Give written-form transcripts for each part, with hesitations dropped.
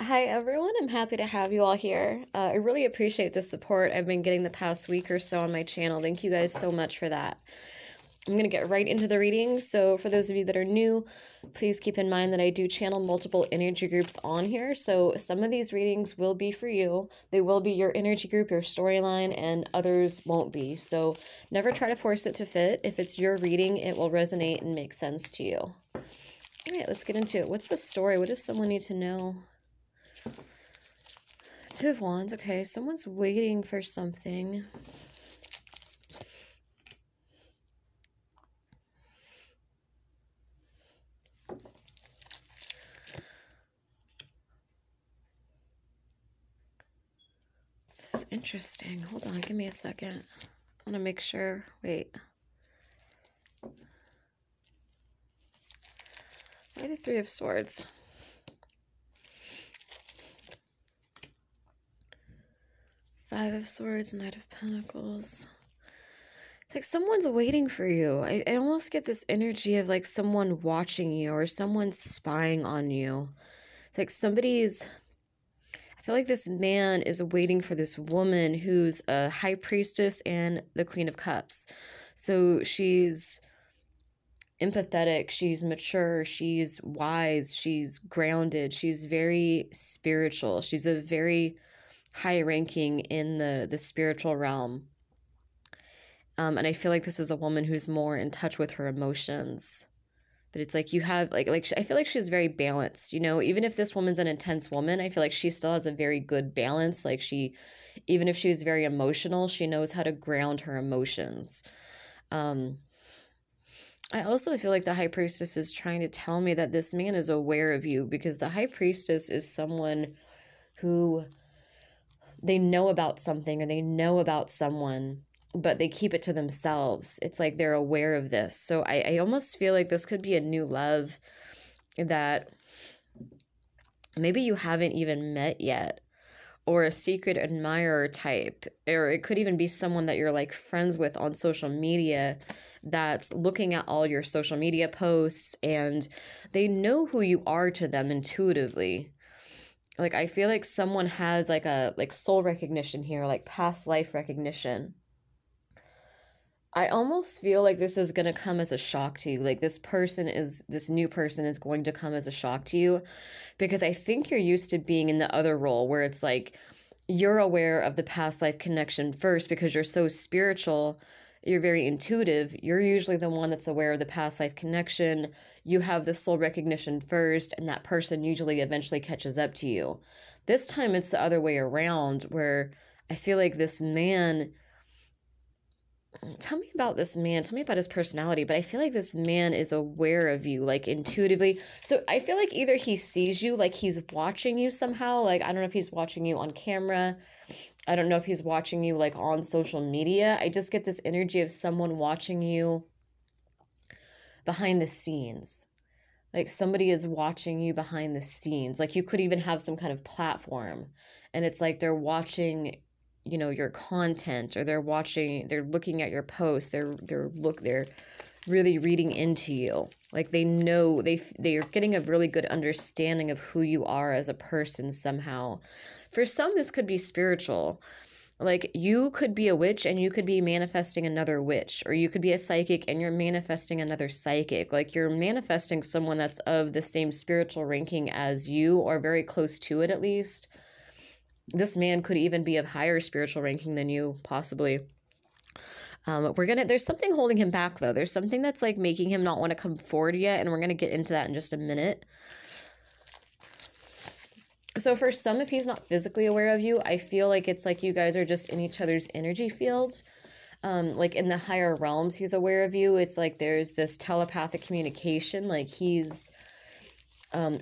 Hi, everyone. I'm happy to have you all here. I really appreciate the support I've been getting the past week or so on my channel. Thank you guys so much for that. I'm going to get right into the reading. So for those of you that are new, please keep in mind that I do channel multiple energy groups on here. So some of these readings will be for you. They will be your energy group, your storyline, and others won't be. So never try to force it to fit. If it's your reading, it will resonate and make sense to you. All right, let's get into it. What's the story? What does someone need to know? Two of Wands. Okay, someone's waiting for something. This is interesting. Hold on, give me a second. I want to make sure. Wait. Why the Three of Swords? Five of Swords, Knight of Pentacles. It's like someone's waiting for you. I almost get this energy of like someone watching you or someone spying on you. It's like somebody's... I feel like this man is waiting for this woman who's a high priestess and the Queen of Cups. So she's empathetic, she's mature, she's wise, she's grounded, she's very spiritual. She's a very high ranking in the spiritual realm. And I feel like this is a woman who's more in touch with her emotions. But it's like you have, like I feel like she's very balanced, you know, even if this woman's an intense woman, I feel like she still has a very good balance. Like she, even if she's very emotional, she knows how to ground her emotions. I also feel like the High Priestess is trying to tell me that this man is aware of you, because the High Priestess is someone who they know about something or they know about someone, but they keep it to themselves. It's like they're aware of this. So I almost feel like this could be a new love that maybe you haven't even met yet, or a secret admirer type, or it could even be someone that you're like friends with on social media that's looking at all your social media posts and they know who you are to them intuitively. Like I feel like someone has like a soul recognition here, like past life recognition. I almost feel like this is going to come as a shock to you. Like this new person is going to come as a shock to you, because I think you're used to being in the other role where it's like you're aware of the past life connection first because you're so spiritual, you're very intuitive. You're usually the one that's aware of the past life connection. You have the soul recognition first, and that person usually eventually catches up to you. This time it's the other way around, where I feel like this man... Tell me about this man. Tell me about his personality. But I feel like this man is aware of you, like intuitively. So I feel like either he sees you, like he's watching you somehow. Like, I don't know if he's watching you on camera. I don't know if he's watching you like on social media. I just get this energy of someone watching you behind the scenes. Like somebody is watching you behind the scenes. Like you could even have some kind of platform. And it's like they're watching, you know, your content, or they're watching, they're looking at your posts, they're really reading into you. Like they know, they are getting a really good understanding of who you are as a person somehow. For some, this could be spiritual. Like you could be a witch and you could be manifesting another witch, or you could be a psychic and you're manifesting another psychic. Like you're manifesting someone that's of the same spiritual ranking as you, or very close to it at least. This man could even be of higher spiritual ranking than you, possibly. There's something holding him back, though. There's something that's like making him not want to come forward yet, and we're going to get into that in just a minute. So for some, if he's not physically aware of you, I feel like it's like you guys are just in each other's energy fields. Like in the higher realms, he's aware of you. It's like there's this telepathic communication, like he's...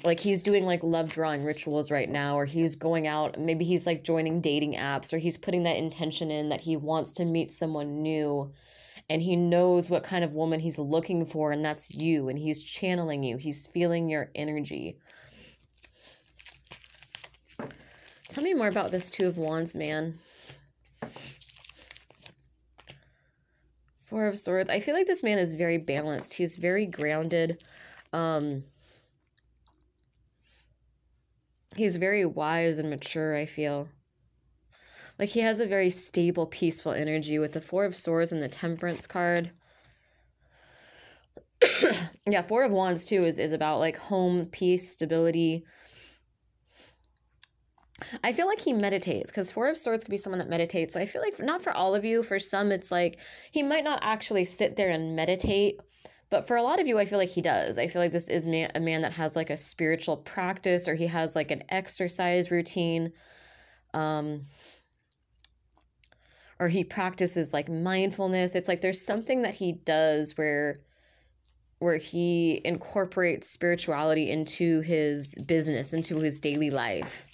like he's doing like love drawing rituals right now, or he's going out, maybe he's like joining dating apps, or he's putting that intention in that he wants to meet someone new, and he knows what kind of woman he's looking for, and that's you, and he's channeling you, he's feeling your energy. Tell me more about this Two of Wands man. Four of Swords. I feel like this man is very balanced, he's very grounded. he's very wise and mature, I feel. Like, he has a very stable, peaceful energy with the Four of Swords and the Temperance card. Yeah, Four of Wands, too, is about, like, home, peace, stability. I feel like he meditates, because Four of Swords could be someone that meditates. So I feel like, not for all of you, for some, it's like, he might not actually sit there and meditate, but for a lot of you, I feel like he does. I feel like this is a man that has, like, a spiritual practice, or he has, like, an exercise routine, or he practices, like, mindfulness. It's like there's something that he does where he incorporates spirituality into his business, into his daily life.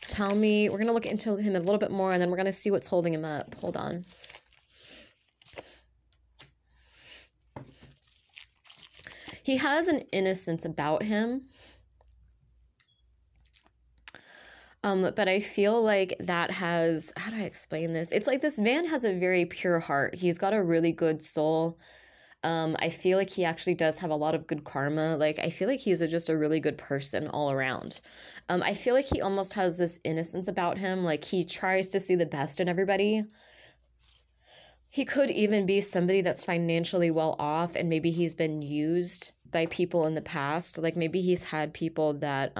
Tell me, we're going to look into him a little bit more, and then we're going to see what's holding him up. Hold on. He has an innocence about him. But I feel like that has, how do I explain this? It's like this man has a very pure heart. He's got a really good soul. I feel like he actually does have a lot of good karma. Like, I feel like he's just a really good person all around. I feel like he almost has this innocence about him. Like, he tries to see the best in everybody. He could even be somebody that's financially well off, and maybe he's been used by people in the past. Like, maybe he's had people that,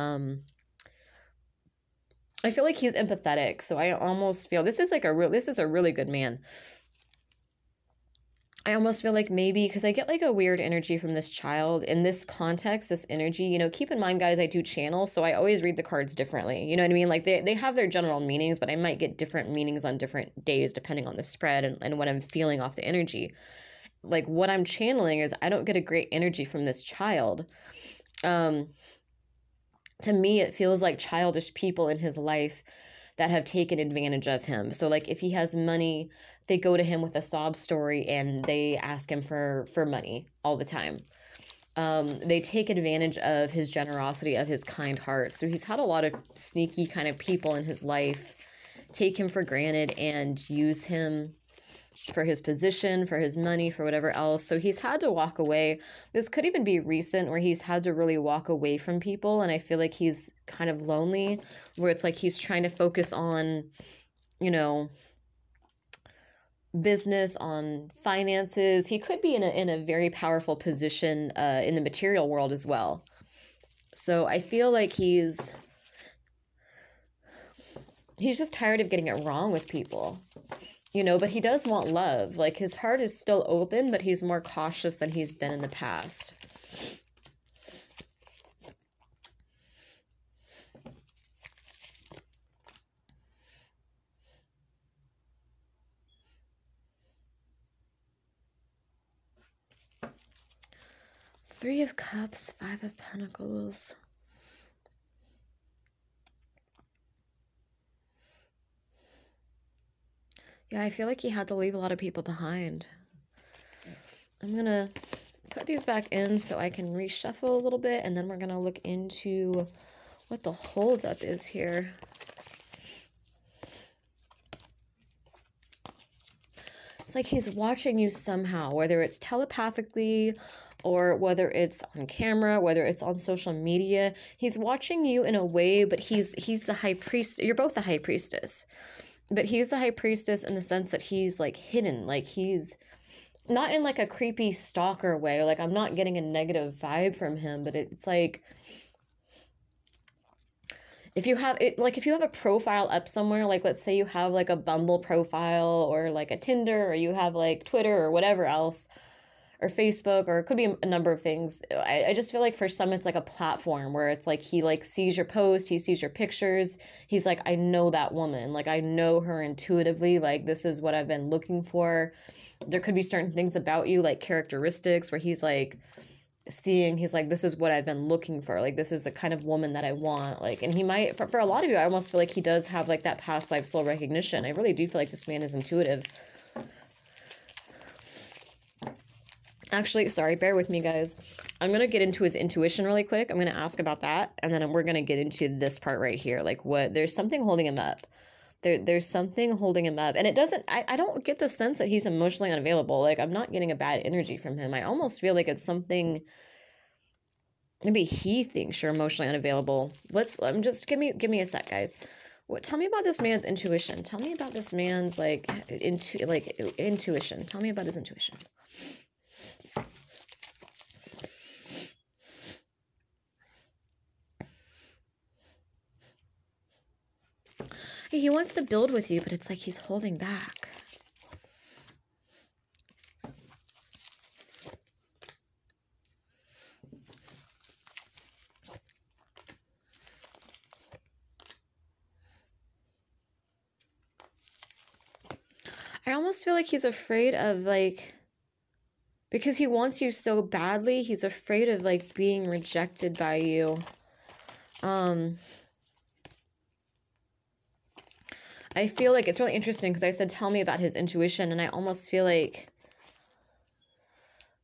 I feel like he's empathetic, so I almost feel this is like this is a really good man. I almost feel like maybe, because I get like a weird energy from this child in this context, this energy, you know, keep in mind, guys, I do channel, so I always read the cards differently. You know what I mean? Like they have their general meanings, but I might get different meanings on different days depending on the spread and what I'm feeling off the energy. Like what I'm channeling is I don't get a great energy from this child. To me, it feels like childish people in his life that have taken advantage of him. So like if he has money, they go to him with a sob story and they ask him for money all the time. They take advantage of his generosity, of his kind heart. So he's had a lot of sneaky kind of people in his life take him for granted and use him for his position, for his money, for whatever else. So he's had to walk away. This could even be recent where he's had to really walk away from people. And I feel like he's kind of lonely, where it's like he's trying to focus on, you know, business, on finances. He could be in a very powerful position in the material world as well. So I feel like he's just tired of getting it wrong with people. You know, but he does want love. Like, his heart is still open, but he's more cautious than he's been in the past. Three of Cups, Five of Pentacles. Yeah, I feel like he had to leave a lot of people behind. I'm going to put these back in so I can reshuffle a little bit, and then we're going to look into what the holdup is here. It's like he's watching you somehow, whether it's telepathically or whether it's on camera, whether it's on social media. He's watching you in a way, but he's the high priest. You're both the high priestess. But he's the high priestess in the sense that he's, like, hidden. Like, he's not in, like, a creepy stalker way. Like, I'm not getting a negative vibe from him. But it's, like, if you have a profile up somewhere, like, let's say you have, like, a Bumble profile or, like, a Tinder, or you have, like, Twitter or whatever else, or Facebook, or it could be a number of things. I just feel like for some, it's like a platform where it's like he like sees your post, he sees your pictures. He's like, I know that woman. Like, I know her intuitively. Like, this is what I've been looking for. There could be certain things about you, like characteristics, where he's like seeing, he's like, this is what I've been looking for. Like, this is the kind of woman that I want. Like, and he might, for a lot of you, I almost feel like he does have like that past life soul recognition. I really do feel like this man is intuitive. Actually, sorry, bear with me, guys. I'm going to get into his intuition really quick. I'm going to ask about that, and then we're going to get into this part right here. Like, what? There's something holding him up. There's something holding him up. And it doesn't... I don't get the sense that he's emotionally unavailable. Like, I'm not getting a bad energy from him. I almost feel like it's something... Maybe he thinks you're emotionally unavailable. I'm just give me a sec, guys. Tell me about this man's intuition. Tell me about this man's intuition. Tell me about his intuition. He wants to build with you, but it's like he's holding back. I almost feel like he's afraid of, because he wants you so badly, he's afraid of, being rejected by you. I feel like it's really interesting because I said, tell me about his intuition, and I almost feel like,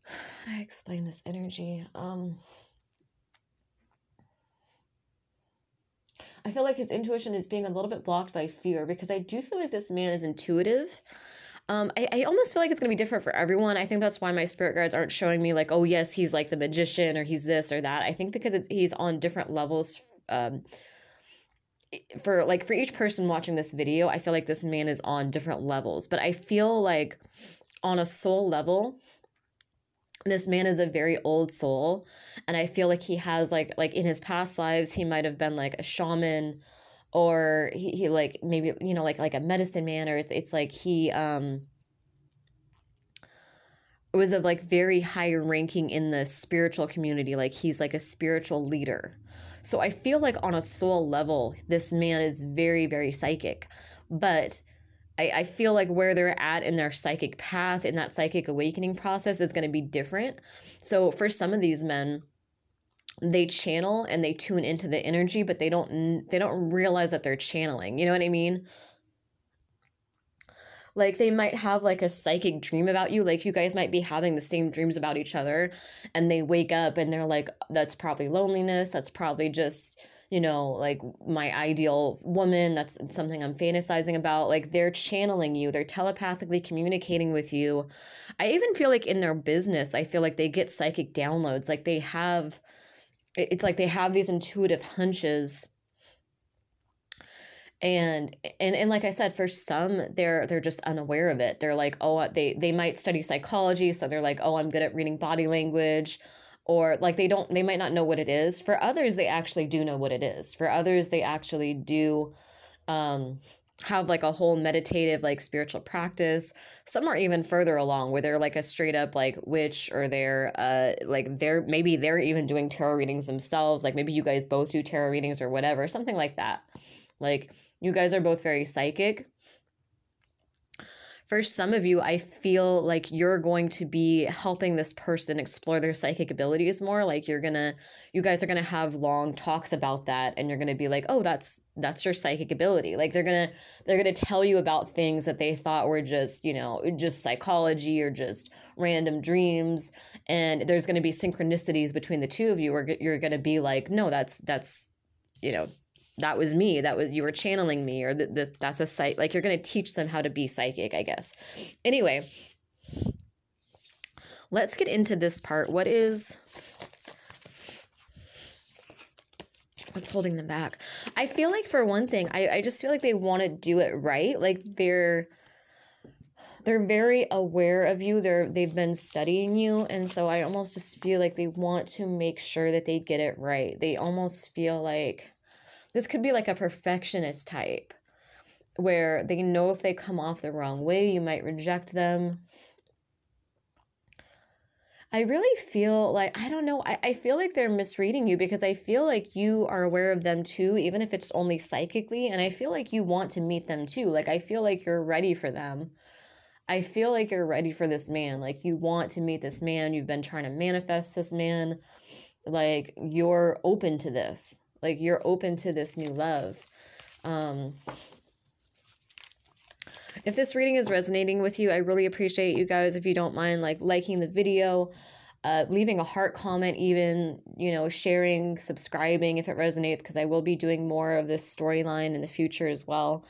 how do I explain this energy? I feel like his intuition is being a little bit blocked by fear, because I do feel like this man is intuitive. I almost feel like it's going to be different for everyone. I think that's why my spirit guides aren't showing me oh, yes, he's like the magician or he's this or that. I think because he's on different levels. For each person watching this video, I feel like this man is on different levels. But I feel like on a soul level, this man is a very old soul, and I feel like he has like in his past lives he might have been a shaman, or he maybe like a medicine man, or it's like he was of very high ranking in the spiritual community, he's a spiritual leader. So I feel like on a soul level this man is very, very psychic, but I feel like where they're at in their psychic path, in that psychic awakening process, is going to be different. So for some of these men, they channel and they tune into the energy, but they don't realize that they're channeling. You know what I mean? They might have a psychic dream about you. You guys might be having the same dreams about each other, and they wake up and they're like, that's probably loneliness. That's probably just, my ideal woman. That's something I'm fantasizing about. They're channeling you. They're telepathically communicating with you. I even feel like in their business, I feel like they get psychic downloads. It's like they have these intuitive hunches. And like I said, for some, they're just unaware of it. They're like, oh, they might study psychology. So they're like, oh, I'm good at reading body language, or they might not know what it is. For others, they actually do know what it is. For others, they actually do, have a whole meditative, spiritual practice. Some are even further along where they're a straight up witch, or they're maybe they're even doing tarot readings themselves. Maybe you guys both do tarot readings or whatever, something like that. You guys are both very psychic. For some of you, I feel like you're going to be helping this person explore their psychic abilities more. You guys are going to have long talks about that, and you're going to be like, oh, that's your psychic ability. They're going to tell you about things that they thought were just, just psychology or just random dreams. And there's going to be synchronicities between the two of you where you're going to be like, no, that's, that was me. That was, you were channeling me, or that's a psych. You're going to teach them how to be psychic, I guess. Anyway, let's get into this part. What's holding them back? I feel like, for one thing, I just feel like they want to do it right. They're very aware of you. They've been studying you. And so I almost just feel like they want to make sure that they get it right. They almost feel like, this could be a perfectionist type where they know if they come off the wrong way, you might reject them. I really feel like, I don't know, I feel like they're misreading you, because I feel like you are aware of them too, even if it's only psychically. And I feel like you want to meet them too. I feel like you're ready for them. I feel like you're ready for this man. You want to meet this man. You've been trying to manifest this man. You're open to this. You're open to this new love. If this reading is resonating with you, I really appreciate you guys. If you don't mind, liking the video, leaving a heart comment, even, sharing, subscribing if it resonates, because I will be doing more of this storyline in the future as well.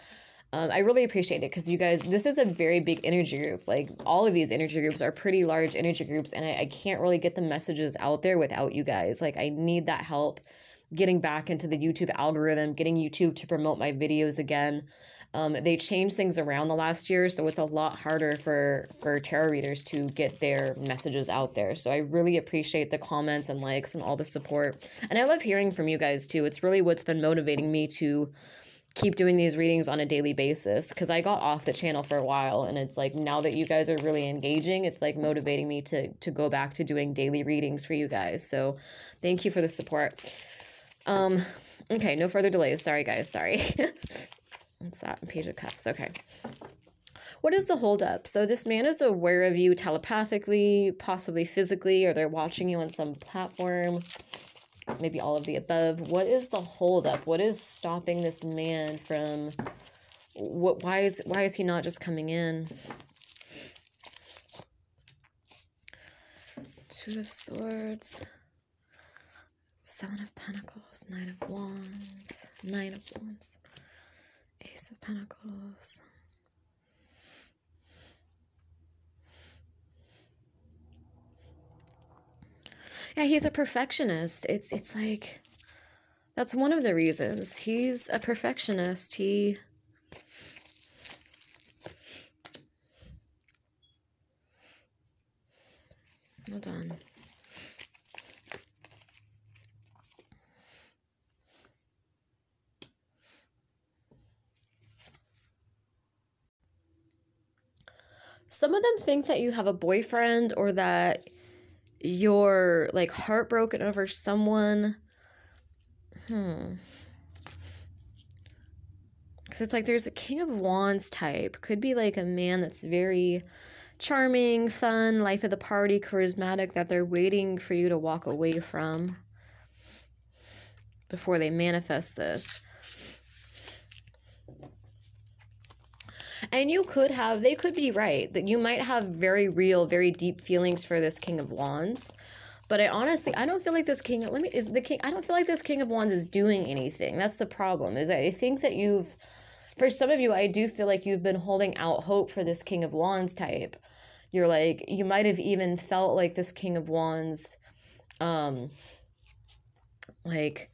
I really appreciate it because you guys, this is a very big energy group. Like all of these energy groups are pretty large energy groups, and I can't really get the messages out there without you guys. Like I need that help getting back into the YouTube algorithm, getting YouTube to promote my videos again. They changed things around the last year, so it's a lot harder for tarot readers to get their messages out there. So I really appreciate the comments and likes and all the support. And I love hearing from you guys too. It's really what's been motivating me to keep doing these readings on a daily basis, because I got off the channel for a while, and it's like now that you guys are really engaging, it's like motivating me to go back to doing daily readings for you guys. So thank you for the support. Okay, no further delays. Sorry, guys. Sorry. What's that? Page of Cups. Okay. What is the holdup? So this man is aware of you telepathically, possibly physically, or they're watching you on some platform. Maybe all of the above. What is the holdup? What is stopping this man from what? Why is he not just coming in? Two of Swords, Seven of Pentacles, Nine of Wands, Ace of Pentacles. Yeah, he's a perfectionist. It's like, that's one of the reasons. He's a perfectionist. Hold on. Some of them think that you have a boyfriend or that you're like heartbroken over someone. Because it's like there's a King of Wands type. Could be like a man that's very charming, fun, life of the party, charismatic, that they're waiting for you to walk away from before they manifest this. And you could have, they could be right, that you might have very real, very deep feelings for this King of Wands. But I honestly, I don't feel like this King, I don't feel like this King of Wands is doing anything. That's the problem, is I think that you've, for some of you, I do feel like you've been holding out hope for this King of Wands type. You're like, you might have even felt like this King of Wands, like, how do I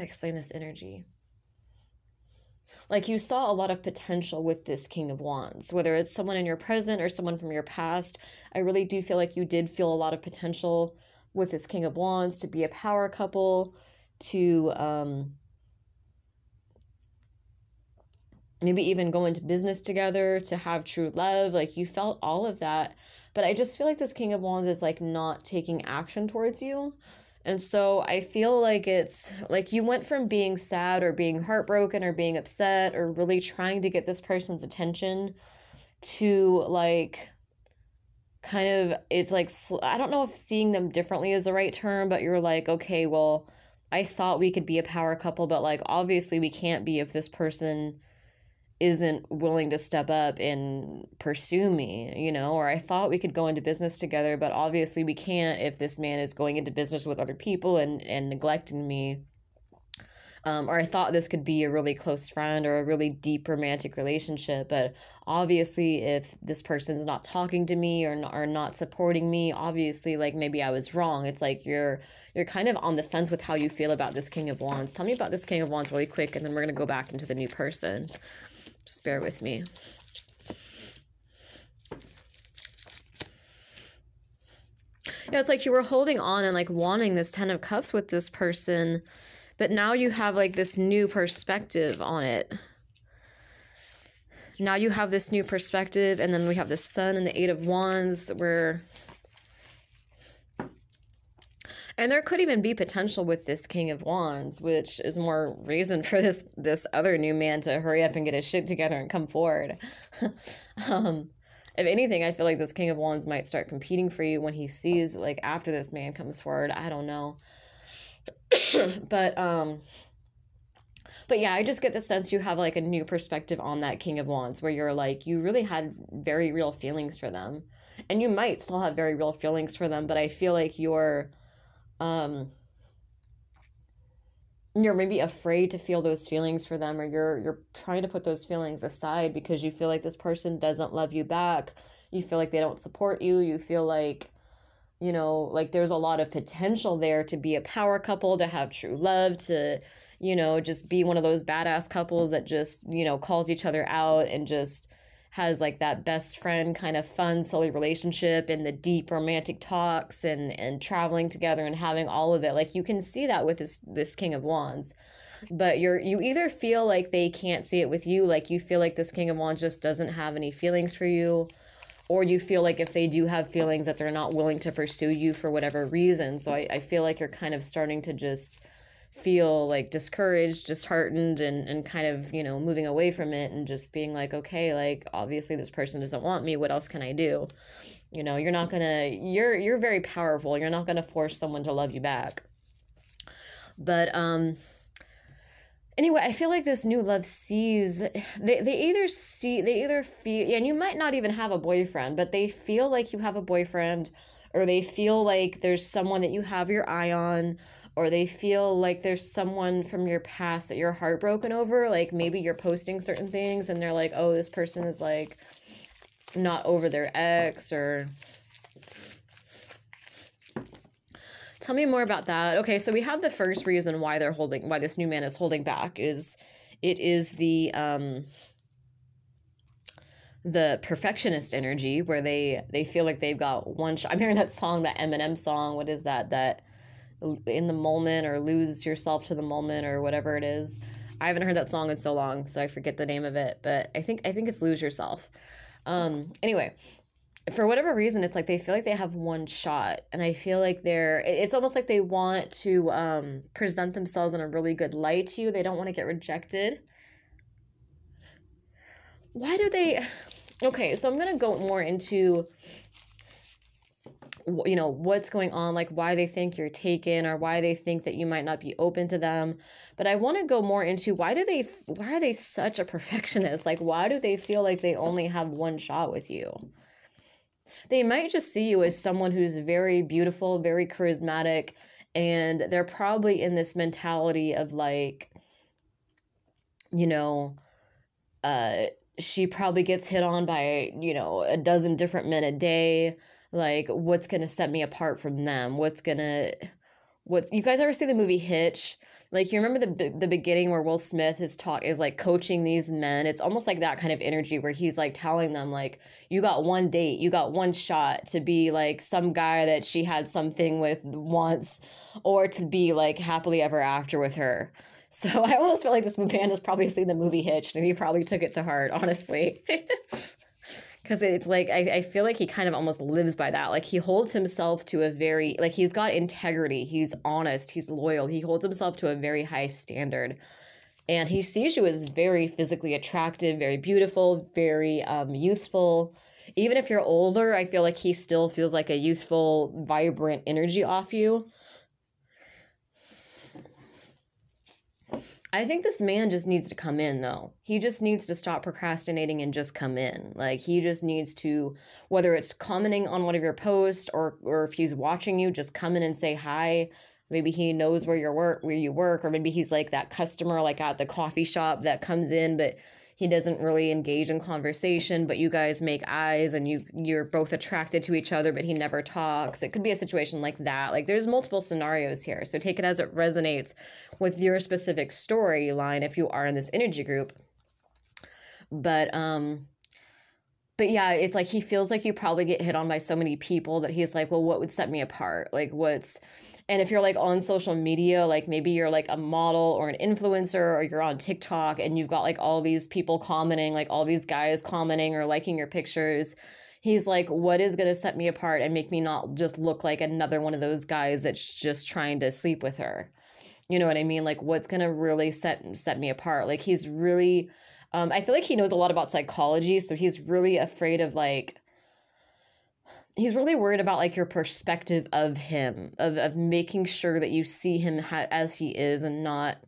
explain this energy? Like you saw a lot of potential with this King of Wands, whether it's someone in your present or someone from your past. I really do feel like you did feel a lot of potential with this King of Wands to be a power couple, to maybe even go into business together, to have true love. Like you felt all of that, but I just feel like this King of Wands is like not taking action towards you. And so I feel like it's like you went from being sad or being heartbroken or being upset or really trying to get this person's attention to like kind of, it's like, I don't know if seeing them differently is the right term, but you're like, okay, well, I thought we could be a power couple, but like obviously we can't be if this person isn't willing to step up and pursue me, you know, or I thought we could go into business together, but obviously we can't if this man is going into business with other people and neglecting me. Or I thought this could be a really close friend or a really deep romantic relationship, but obviously if this person's not talking to me or not supporting me, obviously like maybe I was wrong. It's like you're kind of on the fence with how you feel about this King of Wands. Tell me about this King of Wands really quick, and then we're going to go back into the new person. Just bear with me. Yeah, it's like you were holding on and like wanting this Ten of Cups with this person, but now you have like this new perspective on it. Now you have this new perspective, and then we have the Sun and the Eight of Wands where... And there could even be potential with this King of Wands, which is more reason for this other new man to hurry up and get his shit together and come forward. If anything, I feel like this King of Wands might start competing for you when he sees, like, after this man comes forward. I don't know. But yeah, I just get the sense you have, like, a new perspective on that King of Wands where you're like, you really had very real feelings for them. And you might still have very real feelings for them, but I feel like you're... you're maybe afraid to feel those feelings for them, or you're trying to put those feelings aside because you feel like this person doesn't love you back. You feel like they don't support you. You feel like, you know, like there's a lot of potential there to be a power couple, to have true love, to, you know, just be one of those badass couples that just, you know, calls each other out and just has like that best friend kind of fun, silly relationship and the deep romantic talks and traveling together and having all of it. Like you can see that with this King of Wands, but you either feel like they can't see it with you. Like you feel like this King of Wands just doesn't have any feelings for you, or you feel like if they do have feelings that they're not willing to pursue you for whatever reason. So I feel like you're kind of starting to just feel like discouraged, disheartened, and kind of, you know, moving away from it and just being like, okay, like obviously this person doesn't want me, what else can I do? You know, you're very powerful. You're not gonna force someone to love you back. But anyway, I feel like this new love sees, they either feel, and you might not even have a boyfriend, but they feel like you have a boyfriend, or they feel like there's someone that you have your eye on, or they feel like there's someone from your past that you're heartbroken over. Like maybe you're posting certain things and they're like, oh, this person is like not over their ex. Or tell me more about that. Okay, so we have the first reason why they're holding, why this new man is holding back, is it is the perfectionist energy, where they feel like they've got one shot. I'm hearing that song, that Eminem song. What is that? That In the Moment, or Lose Yourself to the Moment, or whatever it is. I haven't heard that song in so long, so I forget the name of it, but I think it's Lose Yourself. Anyway, for whatever reason, it's like they feel like they have one shot, and I feel like it's almost like they want to present themselves in a really good light to you. They don't want to get rejected. Why do they... Okay, so I'm going to go more into... you know, what's going on, like why they think you're taken, or why they think that you might not be open to them. But I want to go more into why are they such a perfectionist? Like, why do they feel like they only have one shot with you? They might just see you as someone who's very beautiful, very charismatic, and they're probably in this mentality of like, you know, she probably gets hit on by, you know, a dozen different men a day. Like, what's going to set me apart from them? You guys ever see the movie Hitch? Like, you remember the beginning where Will Smith is like coaching these men? It's almost like that kind of energy, where he's like telling them, like, you got one date, you got one shot to be like some guy that she had something with once, or to be like happily ever after with her. So I almost feel like this man has probably seen the movie Hitch, and he probably took it to heart, honestly. Because it's like, I feel like he kind of almost lives by that. Like, he holds himself to a very, like, he's got integrity. He's honest. He's loyal. He holds himself to a very high standard. And he sees you as very physically attractive, very beautiful, very youthful. Even if you're older, I feel like he still feels like a youthful, vibrant energy off you. I think this man just needs to come in, though. He just needs to stop procrastinating and just come in. Like, he just needs to, whether it's commenting on one of your posts, or if he's watching you, just come in and say hi. Maybe he knows where you work, or maybe he's like that customer, like at the coffee shop, that comes in, but he doesn't really engage in conversation, but you guys make eyes and you're both attracted to each other, but he never talks. It could be a situation like that. Like, there's multiple scenarios here. So take it as it resonates with your specific storyline if you are in this energy group. But yeah, it's like he feels like you probably get hit on by so many people that he's like, well, what would set me apart? Like, what's... And if you're like on social media, like maybe you're like a model or an influencer, or you're on TikTok and you've got like all these people commenting, like all these guys commenting or liking your pictures. He's like, what is going to set me apart and make me not just look like another one of those guys that's just trying to sleep with her? You know what I mean? Like, what's going to really set me apart? Like, he's really, I feel like he knows a lot about psychology. So he's really afraid of like, he's really worried about like your perspective of him, of making sure that you see him as he is, and not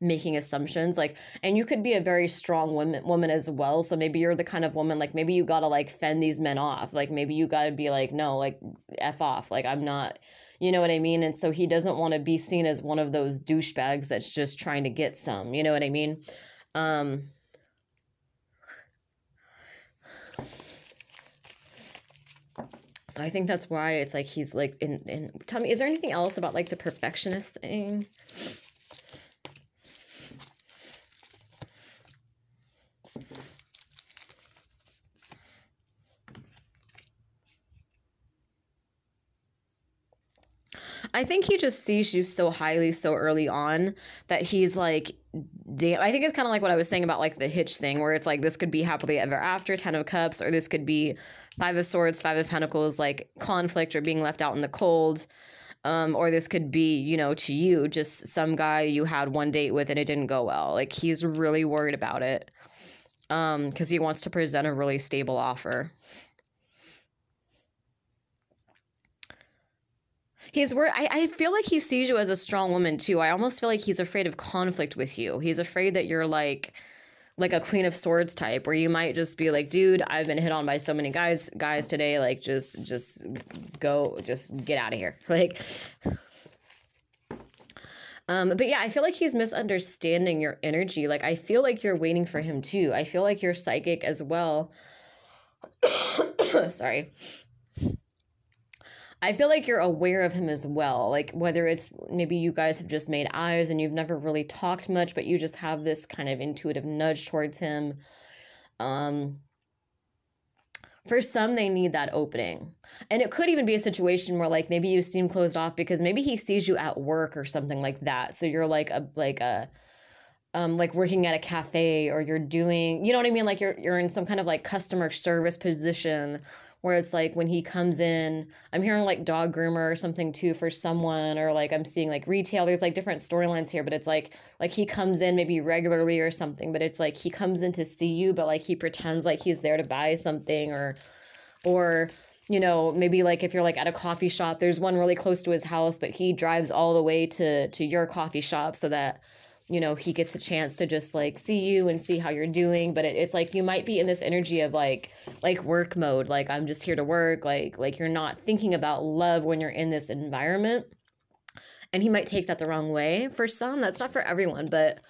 making assumptions, like, and you could be a very strong woman as well. So maybe you're the kind of woman, like, maybe you gotta like fend these men off, like maybe you gotta be like, no, like F off, like I'm not, you know what I mean? And so he doesn't want to be seen as one of those douchebags that's just trying to get some, you know what I mean? So I think that's why it's like he's like in tell me, is there anything else about like the perfectionist thing? I think he just sees you so highly so early on that he's like, damn. I think it's kind of like what I was saying about like the Hitch thing, where it's like this could be happily ever after, 10 of cups, or this could be 5 of swords, 5 of pentacles, like conflict or being left out in the cold. Or this could be, you know, to you, just some guy you had one date with and it didn't go well. Like he's really worried about it because he wants to present a really stable offer. He's where I feel like he sees you as a strong woman too. I almost feel like he's afraid of conflict with you. He's afraid that you're like a Queen of Swords type, where you might just be like, dude, I've been hit on by so many guys today. Like, just go, just get out of here. Like, but yeah, I feel like he's misunderstanding your energy. Like, I feel like you're waiting for him too. I feel like you're psychic as well. Sorry. I feel like you're aware of him as well. Like, whether it's maybe you guys have just made eyes and you've never really talked much, but you just have this kind of intuitive nudge towards him. For some, they need that opening. And it could even be a situation where, like, maybe you seem closed off because maybe he sees you at work or something like that. So you're like working at a cafe, or you're doing, you know what I mean? Like you're in some kind of like customer service position, where it's like when he comes in, I'm hearing like dog groomer or something too for someone, or like I'm seeing like retail. There's like different storylines here, but it's like he comes in maybe regularly or something, but it's like he comes in to see you, but like he pretends like he's there to buy something, or you know, maybe like if you're like at a coffee shop, there's one really close to his house, but he drives all the way to your coffee shop so that, you know, he gets a chance to just like see you and see how you're doing. But it's like you might be in this energy of like work mode, like I'm just here to work, like you're not thinking about love when you're in this environment. And he might take that the wrong way for some. That's not for everyone, but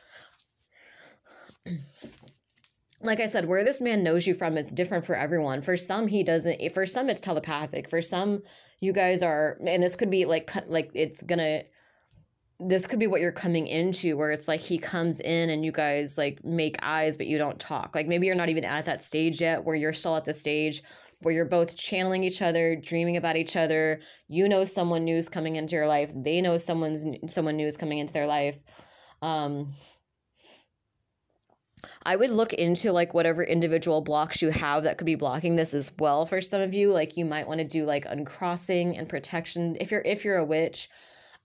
like I said, where this man knows you from, it's different for everyone. For some, he doesn't. For some, it's telepathic. For some, you guys are, and this could be like it's gonna, this could be what you're coming into, where it's like he comes in and you guys like make eyes, but you don't talk. Like maybe you're not even at that stage yet, where you're still at the stage where you're both channeling each other, dreaming about each other. You know someone new is coming into your life. They know someone new is coming into their life. I would look into like whatever individual blocks you have that could be blocking this as well for some of you. Like you might want to do like uncrossing and protection if you're a witch.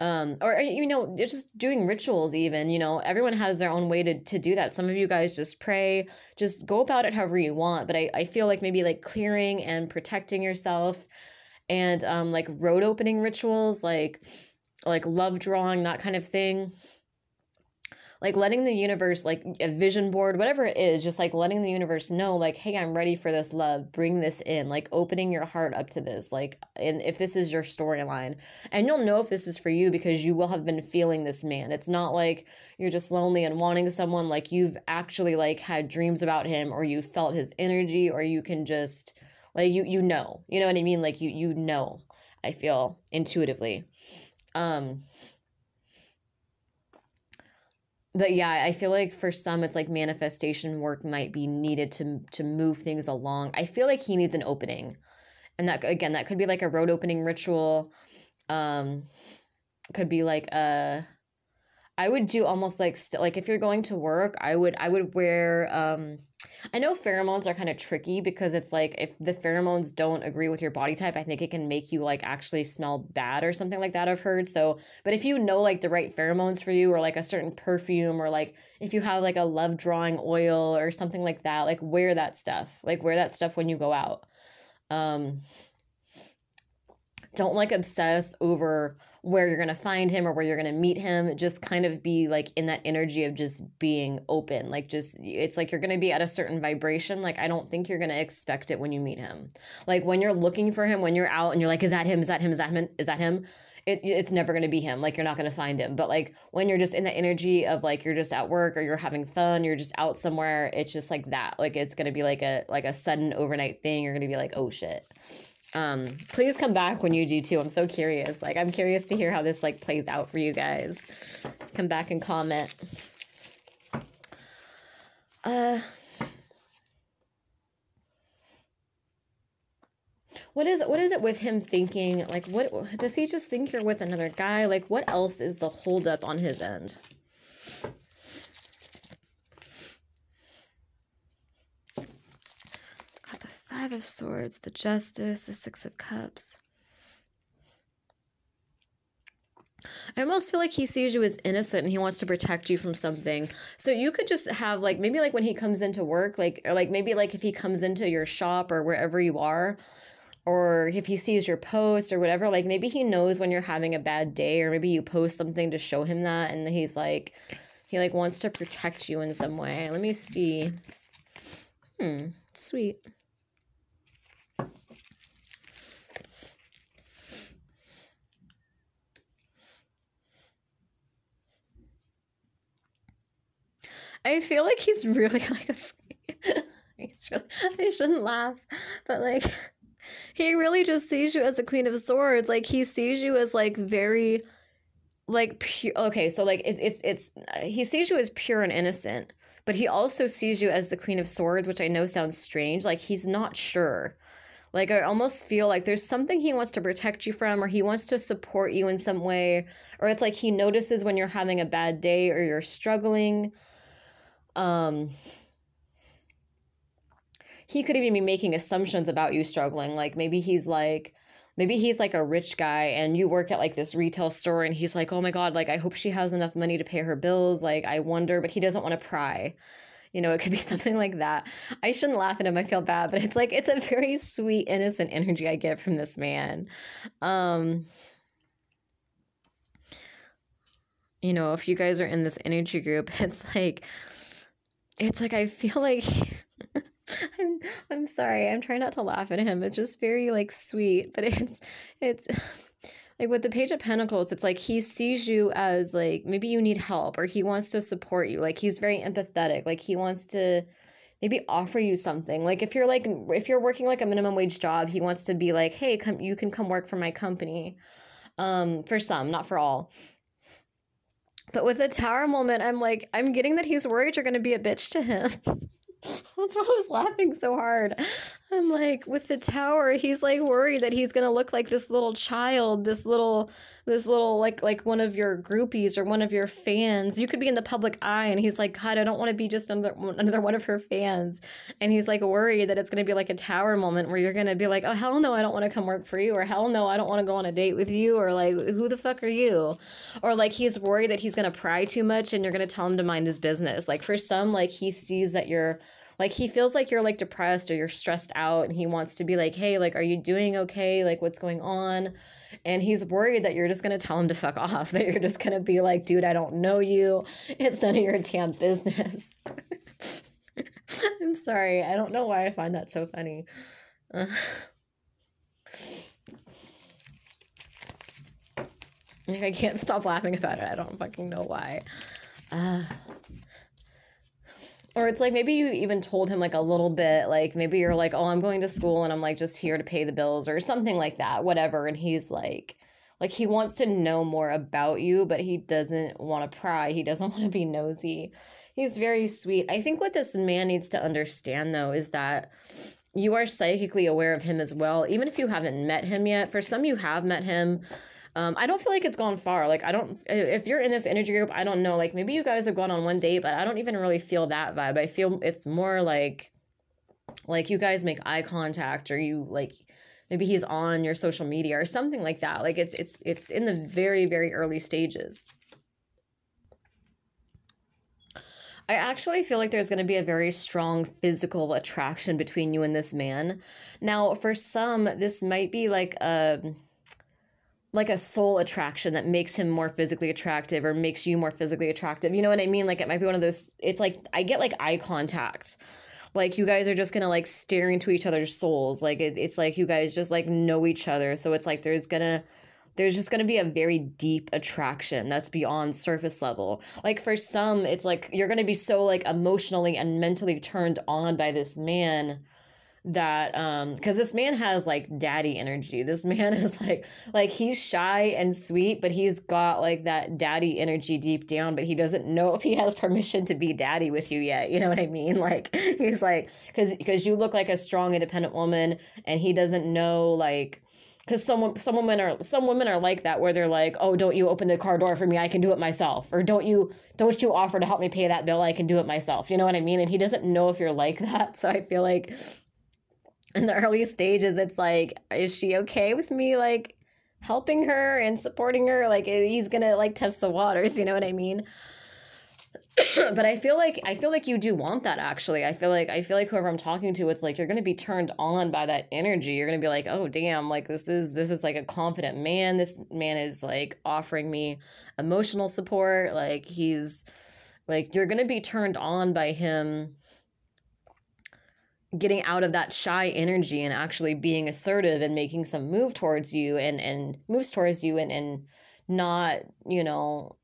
Or, you know, just doing rituals even, you know, everyone has their own way to do that. Some of you guys just pray, just go about it however you want. But I feel like maybe like clearing and protecting yourself, and like road opening rituals, like love drawing, that kind of thing. Like letting the universe, like a vision board, whatever it is, just like letting the universe know, like, hey, I'm ready for this love. Bring this in. Like opening your heart up to this. Like, and if this is your storyline, and you'll know if this is for you because you will have been feeling this man. It's not like you're just lonely and wanting someone. Like you've actually like had dreams about him, or you felt his energy, or you can just like you know, you know what I mean? Like you know. I feel intuitively. But yeah, I feel like for some, it's like manifestation work might be needed to move things along. I feel like he needs an opening. And that, again, that could be like a road opening ritual. Could be like a, I would do almost like, like if you're going to work, I would wear, I know pheromones are kind of tricky because it's like if the pheromones don't agree with your body type, I think it can make you like actually smell bad or something like that, I've heard. So, but if you know like the right pheromones for you, or like a certain perfume, or like if you have like a love drawing oil or something like that, like wear that stuff. Like wear that stuff when you go out. Don't like obsess over where you're going to find him or where you're going to meet him. Just kind of be like in that energy of just being open. Like just, it's like you're going to be at a certain vibration. Like I don't think you're going to expect it when you meet him. Like when you're looking for him, when you're out and you're like, is that him? Is that him? Is that him? Is that him? It's never going to be him. Like you're not going to find him. But like when you're just in the energy of like, you're just at work or you're having fun, you're just out somewhere. It's just like that. Like it's going to be like a sudden overnight thing. You're going to be like, oh shit. Please come back when you do too. I'm so curious. Like, I'm curious to hear how this like plays out for you guys. Come back and comment. What is it with him thinking? Like, what does he just think you're with another guy? Like, what else is the holdup on his end? Five of Swords, the Justice, the Six of Cups. I almost feel like he sees you as innocent and he wants to protect you from something. So you could just have like, maybe like when he comes into work, like, or like maybe like if he comes into your shop or wherever you are, or if he sees your post or whatever, like maybe he knows when you're having a bad day, or maybe you post something to show him that. And he's like, he like wants to protect you in some way. Let me see. Sweet. I feel like he's really like afraid. I shouldn't laugh, but like he really just sees you as a Queen of Swords. Like he sees you as like very like pure. Okay, so like it's he sees you as pure and innocent, but he also sees you as the Queen of Swords, which I know sounds strange. Like he's not sure. Like I almost feel like there's something he wants to protect you from, or he wants to support you in some way, or it's like he notices when you're having a bad day or you're struggling. He could even be making assumptions about you struggling. Like maybe he's like a rich guy and you work at like this retail store and he's like, oh my God, like I hope she has enough money to pay her bills. Like I wonder, but he doesn't want to pry. You know, it could be something like that. I shouldn't laugh at him. I feel bad, but it's like, it's a very sweet, innocent energy I get from this man. You know, if you guys are in this energy group, it's like I feel like I'm sorry. I'm trying not to laugh at him. It's just very like sweet, but it's like with the Page of Pentacles, it's like he sees you as like maybe you need help or he wants to support you. Like he's very empathetic. Like he wants to maybe offer you something. Like if you're working like a minimum wage job, he wants to be like, "Hey, come you can come work for my company." For some, not for all. But with the Tower moment, I'm like, I'm getting that he's worried you're going to be a bitch to him. That's why I was laughing so hard. I'm like, with the Tower, he's like worried that he's going to look like this little child, this little like one of your groupies or one of your fans. You could be in the public eye and he's like, God, I don't want to be just another one of her fans. And he's like worried that it's going to be like a Tower moment where you're going to be like, oh, hell no, I don't want to come work for you, or hell no, I don't want to go on a date with you, or like, who the fuck are you? Or like he's worried that he's going to pry too much and you're going to tell him to mind his business. Like for some, like he sees that you're like, he feels like you're like depressed or you're stressed out and he wants to be like, hey, like, are you doing okay? Like, what's going on? And he's worried that you're just going to tell him to fuck off, that you're just going to be like, dude, I don't know you. It's none of your damn business. I'm sorry. I don't know why I find that so funny. Like, I can't stop laughing about it. I don't fucking know why. Or it's like maybe you even told him like a little bit, like maybe you're like, oh, I'm going to school and I'm like just here to pay the bills or something like that, whatever. And he's like he wants to know more about you, but he doesn't want to pry. He doesn't want to be nosy. He's very sweet. I think what this man needs to understand, though, is that you are psychically aware of him as well, even if you haven't met him yet. For some, you have met him. I don't feel like it's gone far. Like, I don't, if you're in this energy group, I don't know. Like, maybe you guys have gone on one date, but I don't even really feel that vibe. I feel it's more like you guys make eye contact, or you like, maybe he's on your social media or something like that. Like, it's in the very, very early stages. I actually feel like there's going to be a very strong physical attraction between you and this man. Now, for some, this might be like like a soul attraction that makes him more physically attractive or makes you more physically attractive. You know what I mean? Like, it might be one of those, it's like, I get like eye contact. Like, you guys are just gonna like stare into each other's souls. Like, it's like you guys just like know each other. So it's like, there's just gonna be a very deep attraction that's beyond surface level. Like, for some, it's like, you're gonna be so like emotionally and mentally turned on by this man that because this man has like daddy energy. This man is like he's shy and sweet, but he's got like that daddy energy deep down, but he doesn't know if he has permission to be daddy with you yet. You know what I mean? Like, he's like, because you look like a strong, independent woman, and he doesn't know, like, because some women are like that, where they're like, oh, don't you open the car door for me, I can do it myself, or don't you offer to help me pay that bill, I can do it myself. You know what I mean? And he doesn't know if you're like that. So I feel like in the early stages, it's like, is she okay with me, like, helping her and supporting her? Like, he's gonna, like, test the waters, you know what I mean? But I feel like you do want that, actually. I feel like whoever I'm talking to, it's like, you're gonna be turned on by that energy. You're gonna be like, oh, damn, like, this is, like, a confident man. This man is, like, offering me emotional support. Like, he's, like, you're gonna be turned on by him getting out of that shy energy and actually being assertive and making some move towards you and not, you know,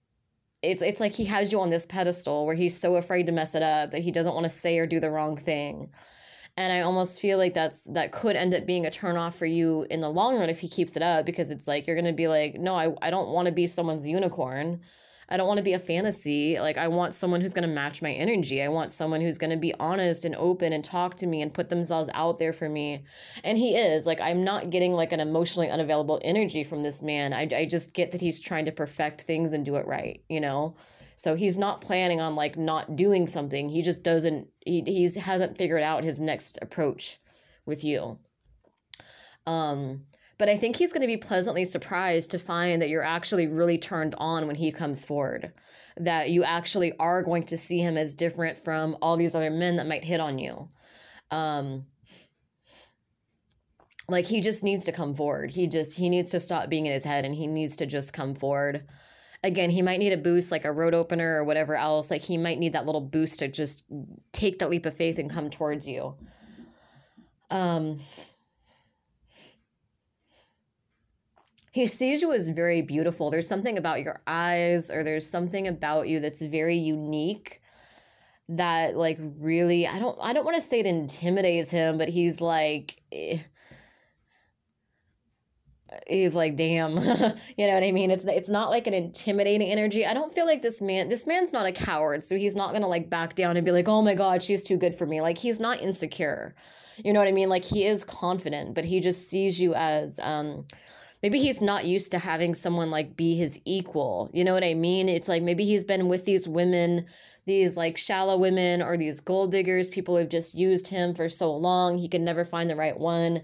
it's like he has you on this pedestal where he's so afraid to mess it up that he doesn't want to say or do the wrong thing. And I almost feel like that could end up being a turnoff for you in the long run if he keeps it up, because it's like, you're going to be like, no, I don't want to be someone's unicorn. I don't want to be a fantasy. Like, I want someone who's going to match my energy. I want someone who's going to be honest and open and talk to me and put themselves out there for me. And he is. Like, I'm not getting, like, an emotionally unavailable energy from this man. I just get that he's trying to perfect things and do it right, you know? So he's not planning on, like, not doing something. He just doesn't, he hasn't figured out his next approach with you. But I think he's going to be pleasantly surprised to find that you're actually really turned on when he comes forward, that you actually are going to see him as different from all these other men that might hit on you. Like, he just needs to come forward. He needs to stop being in his head, and he needs to just come forward. Again, he might need a boost, like a road opener or whatever else. Like, he might need that little boost to just take that leap of faith and come towards you. He sees you as very beautiful. There's something about your eyes, or there's something about you that's very unique that, like, really, I don't want to say it intimidates him, but he's like, eh. He's like, damn, you know what I mean? It's not like an intimidating energy. I don't feel like this man's not a coward, so he's not going to, like, back down and be like, oh my God, she's too good for me. Like, he's not insecure. You know what I mean? Like, he is confident, but he just sees you as, maybe he's not used to having someone, like, be his equal. You know what I mean? It's like, maybe he's been with these women, these, like, shallow women or these gold diggers. People have just used him for so long. He can never find the right one,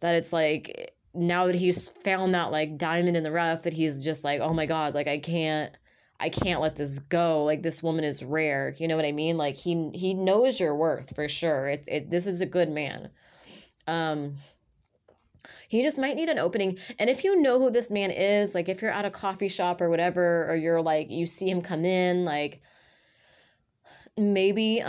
that it's like, now that he's found that, like, diamond in the rough, that he's just like, oh my God, like, I can't let this go. Like, this woman is rare. You know what I mean? Like, he knows your worth for sure. This is a good man. He just might need an opening. And if you know who this man is, like, if you're at a coffee shop or whatever, or you're like, you see him come in, like, maybe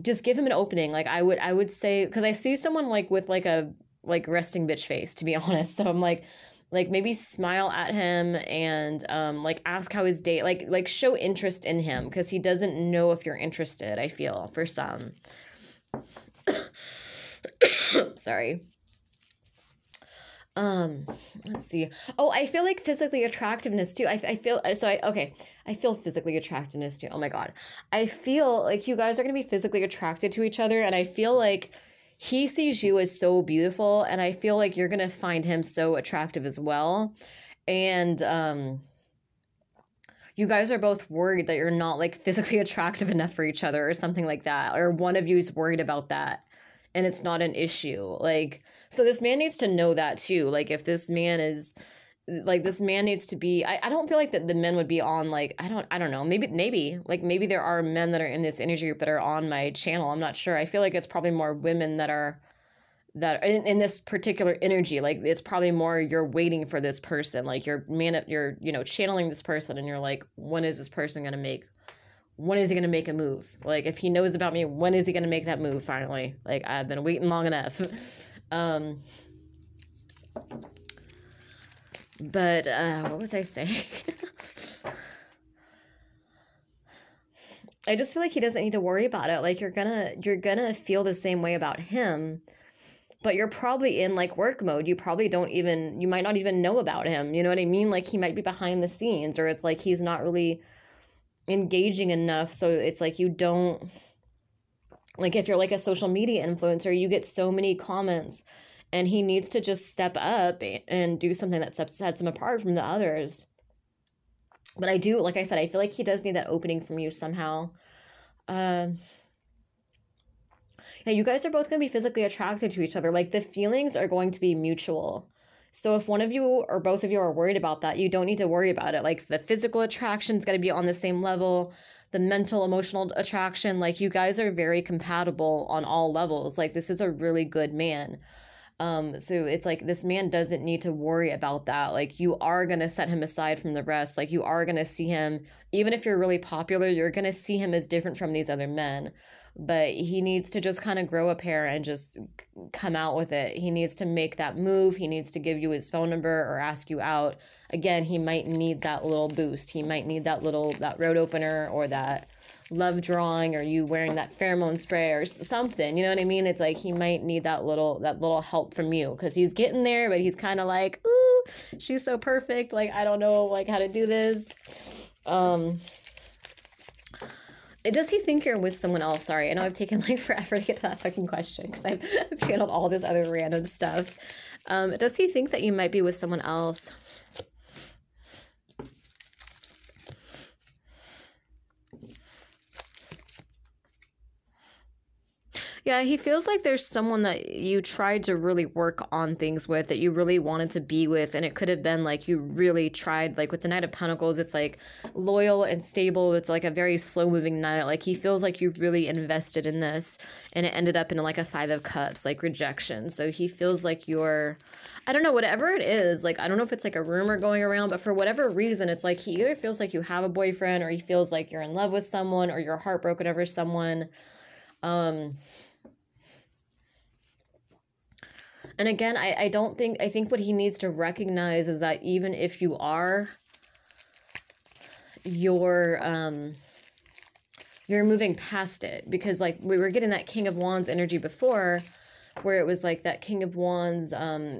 just give him an opening. Like, I would say, because I see someone, like, with, like, a, like, resting bitch face, to be honest. So I'm like maybe smile at him and like, ask how his day, like show interest in him, because he doesn't know if you're interested, I feel, for some. Sorry. Let's see. Oh, I feel like physically attractiveness too. I feel physically attractiveness too. Oh my God. I feel like you guys are going to be physically attracted to each other. And I feel like he sees you as so beautiful, and I feel like you're going to find him so attractive as well. And, you guys are both worried that you're not, like, physically attractive enough for each other or something like that. Or one of you is worried about that, and it's not an issue. Like, so this man needs to know that too. Like, if this man is, like, this man needs to be, I don't feel like that the men would be on, like, I don't know. Maybe there are men that are in this energy group that are on my channel. I'm not sure. I feel like it's probably more women that are that in this particular energy, like it's probably more you're waiting for this person, like you're channeling this person, and you're like, when is he going to make a move? Like, if he knows about me, when is he going to make that move finally? Like, I've been waiting long enough. What was I saying? I just feel like he doesn't need to worry about it. Like, you're gonna feel the same way about him, but you're probably in like work mode. You probably don't even, you might not even know about him. You know what I mean? Like, he might be behind the scenes, or it's like he's not really engaging enough. So it's like you don't, like if you're like a social media influencer, you get so many comments, and he needs to just step up and do something that sets him apart from the others. But I do, like I said, I feel like he does need that opening from you somehow. Yeah, you guys are both going to be physically attracted to each other. Like, the feelings are going to be mutual. So if one of you or both of you are worried about that, you don't need to worry about it. Like, the physical attraction is going to be on the same level. The mental, emotional attraction, like, you guys are very compatible on all levels. Like, this is a really good man. So it's like, this man doesn't need to worry about that. Like, you are going to set him aside from the rest. Like, you are going to see him, even if you're really popular, you're going to see him as different from these other men, but he needs to just kind of grow a pair and just come out with it. He needs to make that move. He needs to give you his phone number or ask you out. Again, he might need that little boost. He might need that road opener, or that love drawing, or you wearing that pheromone spray or something. You know what I mean? It's like he might need that little help from you, because he's getting there, but he's kind of like, ooh, she's so perfect. Like, I don't know, like, how to do this. Does he think you're with someone else? Sorry, I know I've taken like forever to get to that fucking question, because I've channeled all this other random stuff. Does he think that you might be with someone else? Yeah, he feels like there's someone that you tried to really work on things with, that you really wanted to be with, and it could have been like you really tried, like with the Knight of Pentacles, it's like loyal and stable. It's like a very slow-moving knight. Like, he feels like you really invested in this, and it ended up in like a Five of Cups, like rejection. So he feels like you're, I don't know, whatever it is, like, I don't know if it's like a rumor going around, but for whatever reason, it's like he either feels like you have a boyfriend, or he feels like you're in love with someone, or you're heartbroken over someone. And again, I think what he needs to recognize is that even if you are, you're moving past it, because like we were getting that King of Wands energy before, where it was like that King of Wands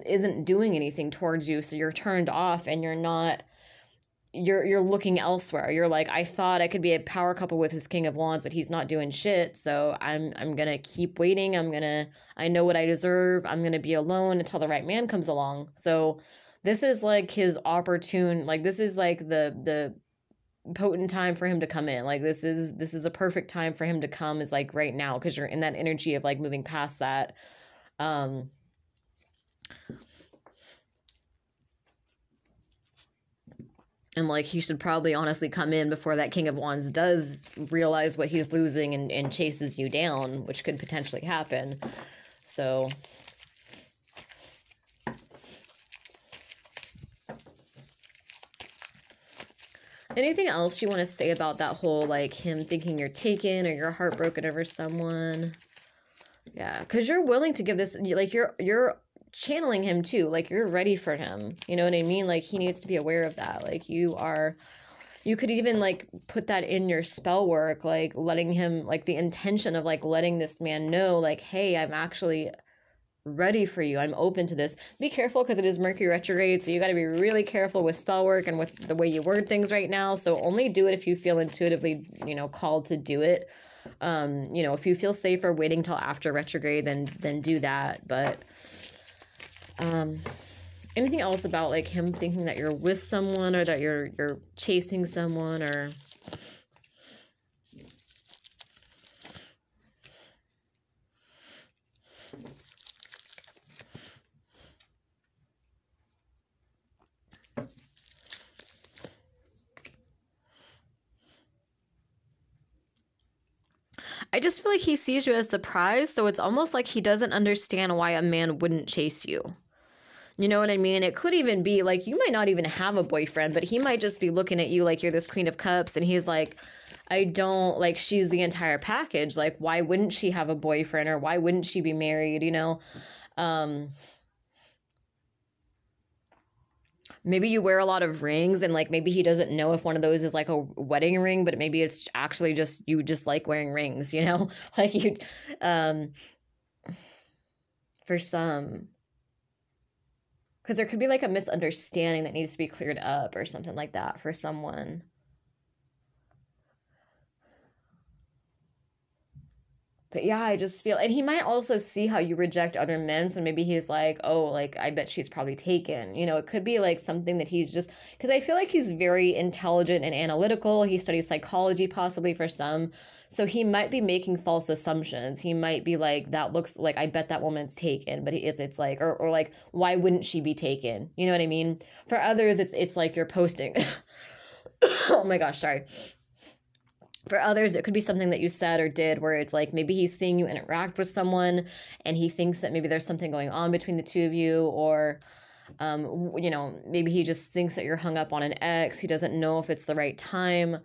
isn't doing anything towards you, so you're turned off, and you're not, you're looking elsewhere. You're like, I thought I could be a power couple with his King of Wands, but he's not doing shit. So I'm going to keep waiting. I know what I deserve. I'm going to be alone until the right man comes along. So this is like his opportune, like this is like the potent time for him to come in. Like this is the perfect time for him to come, is like right now, because you're in that energy of like moving past that. And like he should probably honestly come in before that King of Wands does realize what he's losing and chases you down, which could potentially happen. So anything else you want to say about that whole like him thinking you're taken or you're heartbroken over someone? Yeah, because you're willing to give this, like you're channeling him too, like you're ready for him, you know what I mean? Like he needs to be aware of that. Like you could even like put that in your spell work, like letting him, like the intention of like letting this man know, like, hey, I'm actually ready for you, I'm open to this. Be careful, because it is Mercury retrograde, so you got to be really careful with spell work and with the way you word things right now. So only do it if you feel intuitively, you know, called to do it. You know, if you feel safer waiting till after retrograde, then do that. But anything else about like him thinking that you're with someone, or that you're chasing someone, or I I just feel like he sees you as the prize, so it's almost like he doesn't understand why a man wouldn't chase you. You know what I mean? It could even be like you might not even have a boyfriend, but he might just be looking at you like you're this Queen of Cups, and he's like, I don't, like, she's the entire package. Like, why wouldn't she have a boyfriend, or why wouldn't she be married, you know? Maybe you wear a lot of rings, and like maybe he doesn't know if one of those is like a wedding ring, but maybe it's actually just you just like wearing rings, you know? Like you, for some, because there could be like a misunderstanding that needs to be cleared up or something like that for someone. But yeah, I just feel, and he might also see how you reject other men, so maybe he's like, oh, like, I bet she's probably taken. You know, it could be like something that he's just, because I feel like he's very intelligent and analytical. He studies psychology possibly for some, so he might be making false assumptions. He might be like, that looks like, I bet that woman's taken, but it's like, or like, why wouldn't she be taken? You know what I mean? For others, it's like you're posting. Oh my gosh, sorry. For others, it could be something that you said or did where it's like maybe he's seeing you interact with someone and he thinks that maybe there's something going on between the two of you, or, you know, maybe he just thinks that you're hung up on an ex. He doesn't know if it's the right time.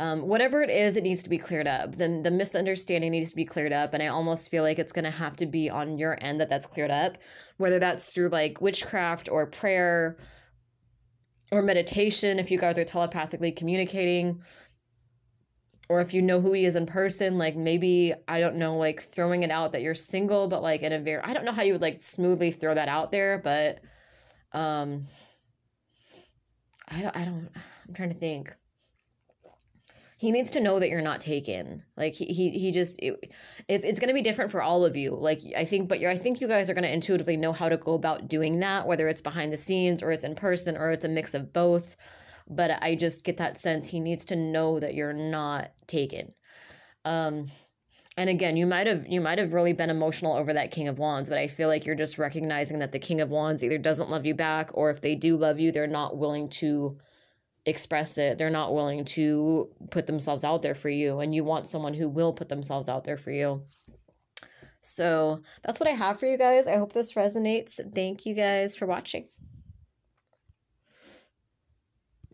Whatever it is, it needs to be cleared up. Then the misunderstanding needs to be cleared up, and I almost feel like it's going to have to be on your end that that's cleared up, whether that's through like witchcraft or prayer or meditation if you guys are telepathically communicating. Or if you know who he is in person, like maybe, I don't know, like throwing it out that you're single, but like in a very, I don't know how you would like smoothly throw that out there, but I'm trying to think. He needs to know that you're not taken. Like he just, it's going to be different for all of you. Like I think you guys are going to intuitively know how to go about doing that, whether it's behind the scenes or it's in person or it's a mix of both. But I just get that sense he needs to know that you're not taken. And again, you might have really been emotional over that King of Wands, but I feel like you're just recognizing that the King of Wands either doesn't love you back, or if they do love you, they're not willing to express it. They're not willing to put themselves out there for you, and you want someone who will put themselves out there for you. So that's what I have for you guys. I hope this resonates. Thank you guys for watching.